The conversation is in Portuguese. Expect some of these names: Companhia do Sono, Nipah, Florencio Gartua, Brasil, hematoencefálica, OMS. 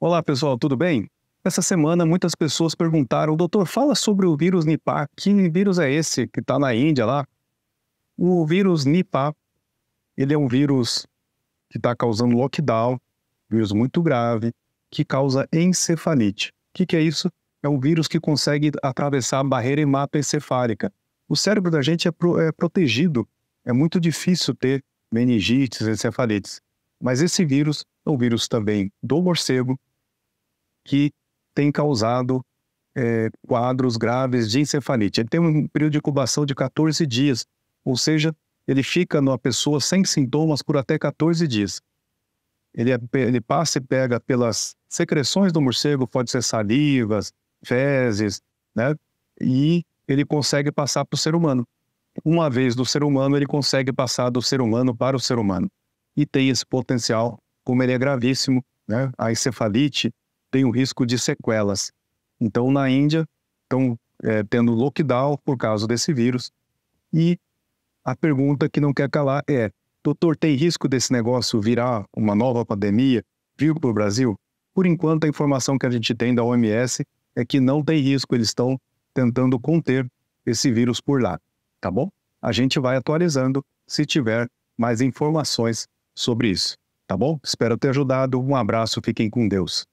Olá pessoal, tudo bem? Essa semana muitas pessoas perguntaram, doutor, fala sobre o vírus Nipah, que vírus é esse que está na Índia lá? O vírus Nipah, ele é um vírus que está causando lockdown, vírus muito grave, que causa encefalite. O que é isso? É um vírus que consegue atravessar a barreira hematoencefálica. O cérebro da gente é protegido, é muito difícil ter meningites, encefalites. Mas esse vírus é um vírus também do morcego, que tem causado quadros graves de encefalite. Ele tem um período de incubação de 14 dias, ou seja, ele fica numa pessoa sem sintomas por até 14 dias. Ele passa e pega pelas secreções do morcego, pode ser salivas, fezes, né? E ele consegue passar para o ser humano. Uma vez do ser humano, ele consegue passar do ser humano para o ser humano. E tem esse potencial, como ele é gravíssimo, né? A encefalite tem o risco de sequelas. Então, na Índia, estão tendo lockdown por causa desse vírus. E a pergunta que não quer calar é, doutor, tem risco desse negócio virar uma nova pandemia, vir para o Brasil? Por enquanto, a informação que a gente tem da OMS é que não tem risco, eles estão tentando conter esse vírus por lá, tá bom? A gente vai atualizando se tiver mais informações sobre isso, tá bom? Espero ter ajudado, um abraço, fiquem com Deus.